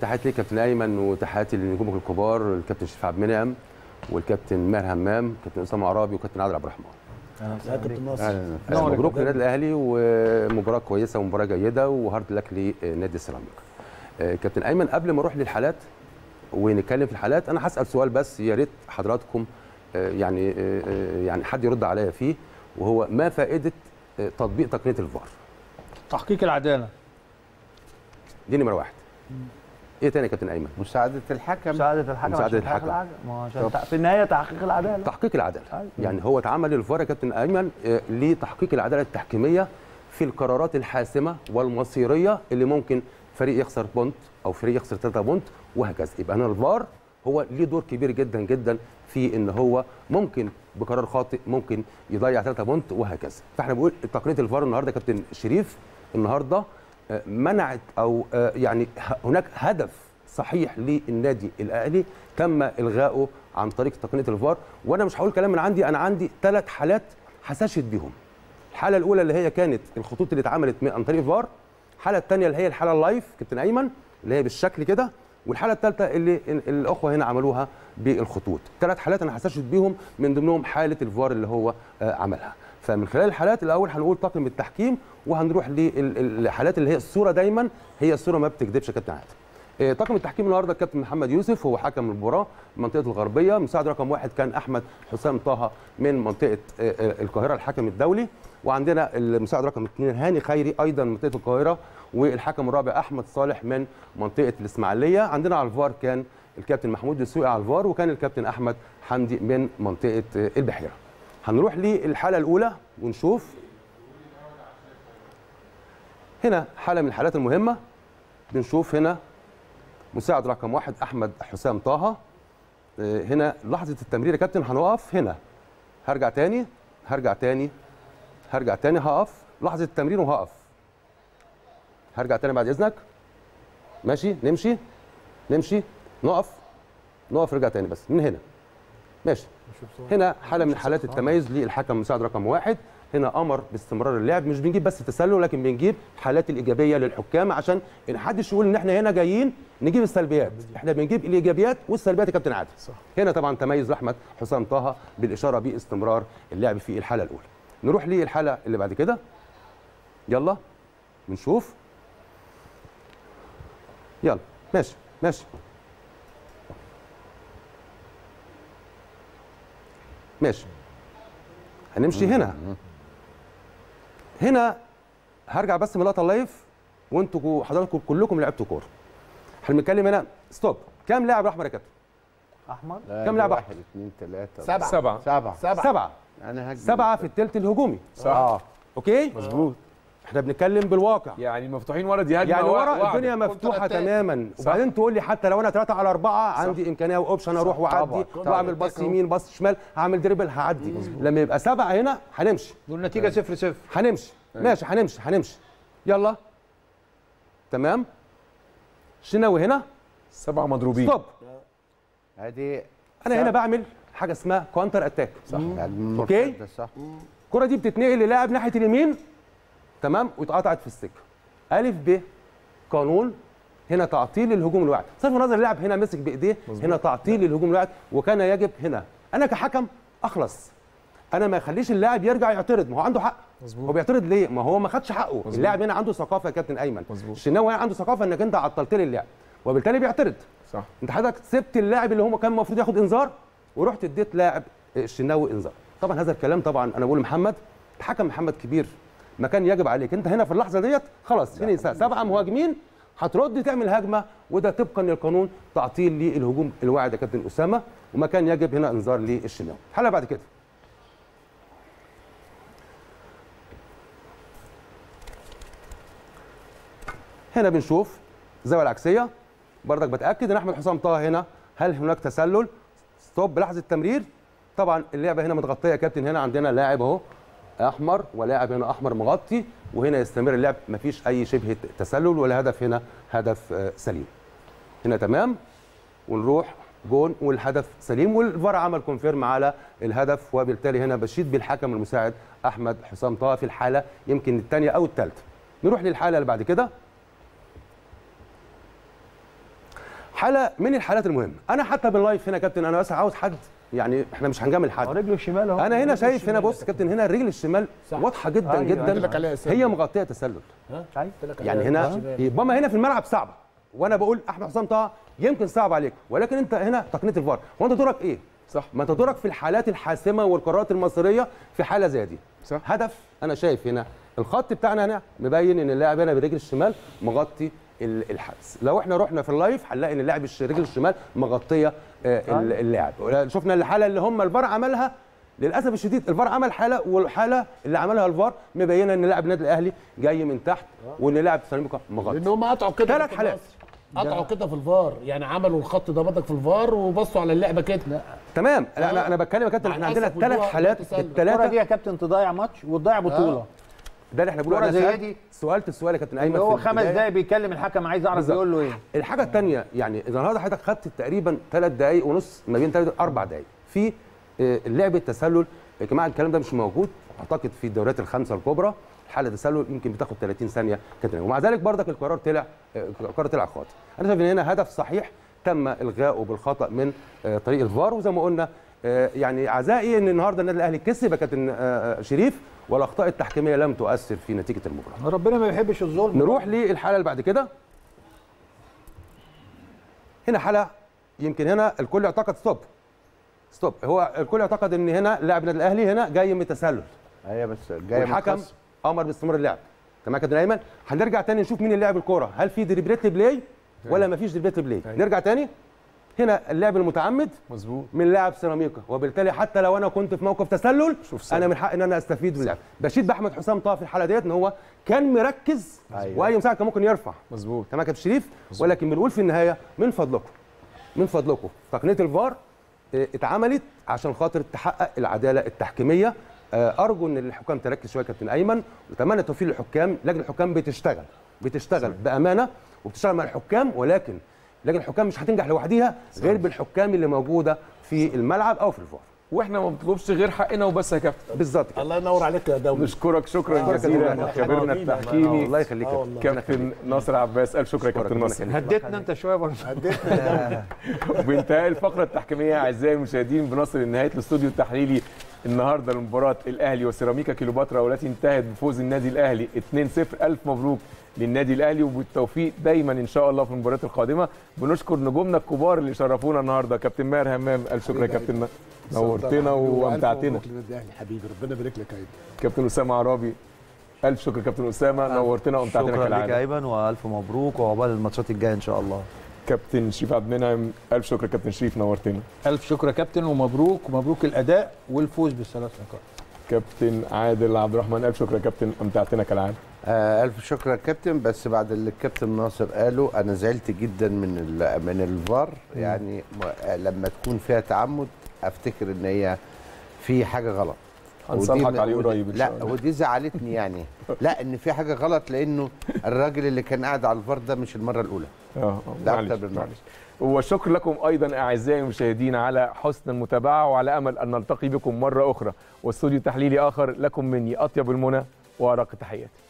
تحياتي للكابتن ايمن وتحياتي لنجومك الكبار الكابتن شريف عبد المنعم والكابتن ماهر همام والكابتن عصام عرابي والكابتن عادل عبد الرحمن. يا كابتن ناصر مبروك للنادي الاهلي ومباراه كويسه ومباراه جيده وهارد لك لنادي السيراميكا. كابتن ايمن قبل ما اروح للحالات ونتكلم في الحالات انا هسال سؤال بس يا ريت حضراتكم يعني حد يرد عليا فيه وهو ما فائده تطبيق تقنيه الفار؟ تحقيق العداله. دي نمره واحد. ايه تاني يا كابتن ايمن؟ مساعده الحكم. مساعده الحكم. في النهايه تحقيق العداله. أيوة. يعني هو اتعمل الفار يا كابتن ايمن لتحقيق العداله التحكيميه في القرارات الحاسمه والمصيريه اللي ممكن فريق يخسر بونت او فريق يخسر 3 بونت وهكذا. يبقى هنا الفار هو ليه دور كبير جدا جدا في ان هو ممكن بقرار خاطئ ممكن يضيع 3 بونت وهكذا. فاحنا بنقول تقنيه الفار النهارده يا كابتن شريف النهارده منعت او يعني هناك هدف صحيح للنادي الاهلي تم الغائه عن طريق تقنيه الفار. وانا مش هقول كلام من عندي، انا عندي 3 حالات هستشهد بيهم. الحاله الاولى اللي هي كانت الخطوط اللي اتعملت عن طريق الفار، الحاله الثانيه اللي هي الحاله اللايف كابتن ايمن اللي هي بالشكل كده، والحاله الثالثه اللي الاخوه هنا عملوها بالخطوط. 3 حالات انا هستشهد بيهم من ضمنهم حاله الفار اللي هو عملها. فمن خلال الحالات الاول هنقول طاقم التحكيم وهنروح للحالات اللي هي الصوره دايما هي الصوره ما بتكذبش يا كابتن عادل. طاقم التحكيم النهارده الكابتن محمد يوسف هو حكم المباراه منطقه الغربيه، مساعد رقم 1 كان احمد حسام طه من منطقه القاهره الحكم الدولي، وعندنا المساعد رقم 2 هاني خيري ايضا منطقه القاهره، والحكم الرابع احمد صالح من منطقه الاسماعيليه. عندنا على الفار كان الكابتن محمود دسوقي على الفار، وكان الكابتن احمد حمدي من منطقه البحيره. هنروح للحاله الاولى ونشوف هنا حاله من الحالات المهمه. بنشوف هنا مساعد رقم 1 احمد حسام طه. هنا لحظه التمرير يا كابتن هنقف هنا، هرجع تاني هقف لحظه التمرير وهقف، هرجع تاني بعد اذنك. ماشي، نمشي نقف رجع تاني بس من هنا. ماشي، هنا حاله من حالات التميز للحكم مساعد رقم 1. هنا قمر باستمرار اللعب، مش بنجيب بس تسلل لكن بنجيب حالات الايجابيه للحكام عشان ما حدش يقول ان احنا هنا جايين نجيب السلبيات، احنا بنجيب الايجابيات والسلبيات يا كابتن عادل. هنا طبعا تميز لاحمد حسام طه بالاشاره باستمرار اللعب في الحاله الاولى. نروح للحاله اللي بعد كده، يلا بنشوف. يلا ماشي هنمشي هنا. هنا هرجع بس من اللقطه اللايف وانتوا حضراتكم كلكم لعبتوا كوره. احنا بنتكلم هنا ستوب. كام لاعب احمر يا كابتن؟ احمر؟ كام لاعب احمر؟ 1 2 3 7 انا هجيب 7 في الثلث الهجومي. صح. اوكي؟ مظبوط. احنا بنتكلم بالواقع. يعني مفتوحين ورا دي هجمه يعني ورا الدنيا مفتوحه تماما. وبعدين تقول لي حتى لو انا 3 على 4 عندي امكانيه واوبشن اروح واعدي واعمل باص يمين باص شمال هعمل دريبل هعدي. لما يبقى 7 هنا هنمشي. والنتيجه 0-0. هنمشي. ماشي هنمشي. يلا. تمام. شناوي هنا 7 مضروبين. ستوب. ادي انا هنا بعمل حاجه اسمها كونتر اتاك. صح. اوكي؟ الكره دي بتتنقل للاعب ناحيه اليمين. تمام، واتقطعت في السكه. الف ب قانون هنا تعطيل الهجوم الواعد، صرف النظر اللاعب هنا مسك بايديه، هنا تعطيل الهجوم الواعد وكان يجب هنا انا كحكم اخلص. انا ما اخليش اللاعب يرجع يعترض، ما هو عنده حق. مزبوط. هو بيعترض ليه؟ ما هو ما خدش حقه. اللاعب هنا عنده ثقافه يا كابتن ايمن. الشناوي هنا عنده ثقافه انك انت عطلت لي اللعب وبالتالي بيعترض. صح. انت حضرتك سبت اللاعب اللي هو كان المفروض ياخد انذار ورحت اديت لاعب الشناوي انذار. طبعا هذا الكلام طبعا انا بقول لمحمد الحكم محمد كبير، ما كان يجب عليك انت هنا في اللحظه ديت خلاص في 7 مهاجمين هترد تعمل هجمه وده طبقا للقانون تعطيل للهجوم الواعد يا كابتن اسامه وما كان يجب هنا انذار للشناوي. حاله بعد كده. هنا بنشوف الزاويه العكسيه بردك بتاكد ان احمد حسام طه هنا هل هناك تسلل؟ ستوب لحظه تمرير. طبعا اللعبه هنا متغطيه يا كابتن، هنا عندنا لاعب اهو احمر ولاعب هنا احمر مغطي وهنا يستمر اللعب مفيش اي شبه تسلل ولا هدف هنا هدف سليم. هنا تمام ونروح جون والهدف سليم والفار عمل كونفيرم على الهدف وبالتالي هنا بشيد بالحكم المساعد احمد حسام طه في الحاله يمكن الثانيه او الثالثه. نروح للحاله اللي بعد كده. حاله من الحالات المهمه. انا حتى باللايف هنا يا كابتن انا بس عاوز حد، يعني احنا مش هنجامل حد، رجله الشمال اهو، انا هنا شايف هنا، بص كابتن هنا الرجل الشمال واضحه جدا جدا، هي مغطيه تسلل، يعني هنا ربما هنا في الملعب صعبه، وانا بقول احمد حسام طه يمكن صعب عليك، ولكن انت هنا تقنيه الفار، وانت دورك ايه؟ صح، ما انت دورك في الحالات الحاسمه والقرارات المصيريه في حاله زي دي. صح. هدف انا شايف هنا الخط بتاعنا هنا مبين ان اللاعب هنا برجل الشمال مغطي الحارس. لو احنا رحنا في اللايف هنلاقي ان اللاعب رجل الشمال مغطيه اللاعب. شفنا الحاله اللي هم الفار عملها، للاسف الشديد الفار عمل حاله، والحاله اللي عملها الفار مبينه ان لاعب النادي الاهلي جاي من تحت وان لاعب السيراميكا مغطي. لان هم قطعوا كده ثلاث حالات، قطعوا كده في الفار، يعني عملوا الخط ده برضك في الفار وبصوا على اللعبه كده. لا. تمام. لا انا بتكلم يا كابتن، احنا عندنا ثلاث حالات، الثلاثه دي يا كابتن تضيع ماتش وتضيع بطوله. ده اللي احنا بنقوله. انا سالت السؤال يا كابتن ايمن، هو 5 دقايق بيتكلم الحكم، عايز اعرف بيقول له ايه. الحاجه الثانيه، يعني اذا النهارده حضرتك خدت تقريبا 3 دقائق ونص، ما بين 3 ل4 دقائق في لعبه تسلل. يا جماعه الكلام ده مش موجود اعتقد في الدوريات الخمسه الكبرى، حاله تسلل يمكن بتاخد 30 ثانيه كده، ومع ذلك بردك القرار طلع خاطئ. انا شايف ان هنا هدف صحيح تم الغائه بالخطا من طريق الفار، وزي ما قلنا يعني عزائي ان النهارده النادي الاهلي كسب يا كابتن شريف، والاخطاء التحكيميه لم تؤثر في نتيجه المباراه. ربنا ما بيحبش الظلم. نروح للحاله اللي بعد كده. هنا حاله يمكن هنا الكل اعتقد ستوب، هو الكل اعتقد ان هنا لاعب النادي الاهلي هنا جاي من تسلل. ايوه بس جاي والحكم امر باستمرار اللعب. تمام يا كابتن ايمن، هنرجع تاني نشوف مين اللي لعب الكوره، هل في دريبلات بلاي ولا ما فيش دريبلات بلاي؟ نرجع تاني. هنا اللاعب المتعمد مظبوط من لاعب سيراميكا، وبالتالي حتى لو انا كنت في موقف تسلل انا من حق ان انا استفيد من اللعب. بشيد باحمد حسام طه في الحاله ديت ان هو كان مركز، واي مساعد كان ممكن يرفع. مظبوط. تمام يا كابتن شريف، ولكن بنقول في النهايه من فضلكم تقنيه الفار اتعملت عشان خاطر تحقق العداله التحكيميه. ارجو ان الحكام تركز شويه كابتن ايمن، واتمنى التوفيق للحكام. لجنه الحكام بتشتغل بامانه وبتشتغل مع الحكام، ولكن لكن الحكام مش هتنجح لوحديها غير بالحكام اللي موجوده في الملعب او في الفار، واحنا ما بنطلبش غير حقنا وبس يا كابتن. بالظبط. الله ينور عليك يا دولي. نشكرك شكرا جزيلا خبيرنا التحكيمي. الله يخليك كابتن ناصر عباس. الف شكر يا كابتن ناصر. هديتنا انت شويه برضه. هديتنا. وبانتهاء الفقره التحكيميه اعزائي المشاهدين بنصل لنهايه الاستوديو التحليلي النهارده لمباراه الاهلي وسيراميكا كليوباترا، والتي انتهت بفوز النادي الاهلي 2-0. الف مبروك للنادي الاهلي، وبالتوفيق دايما ان شاء الله في المباريات القادمه. بنشكر نجومنا الكبار اللي شرفونا النهارده، كابتن ماهر همام الف شكر يا كابتن، نورتنا وامتعتنا. حبيبي ربنا يبارك لك. كابتن اسامه عرابي الف شكر، كابتن اسامه نورتنا وامتعتنا كالعاده. شكرا لك ايمن، والف مبروك، وعقبال الماتشات الجايه ان شاء الله. كابتن شريف عبد المنعم الف شكر، كابتن شريف نورتنا. الف شكر يا كابتن، ومبروك الاداء والفوز ب3 نقاط. كابتن عادل عبد الرحمن الف شكر يا كابتن، امتعتنا كالعاده. الف شكر يا كابتن، بس بعد اللي الكابتن ناصر قاله انا زعلت جدا من الفار. يعني لما تكون فيها تعمد افتكر ان هي في حاجه غلط، هنصلحك عليه قريب ان شاء الله. لا ودي زعلتني يعني لا ان في حاجه غلط، لانه الراجل اللي كان قاعد على الفار ده مش المره الاولى. ده اكتر من معلش. وشكر لكم ايضا اعزائي المشاهدين على حسن المتابعه، وعلى امل ان نلتقي بكم مره اخرى واستوديو تحليلي اخر. لكم مني اطيب المنى وارق التحيات.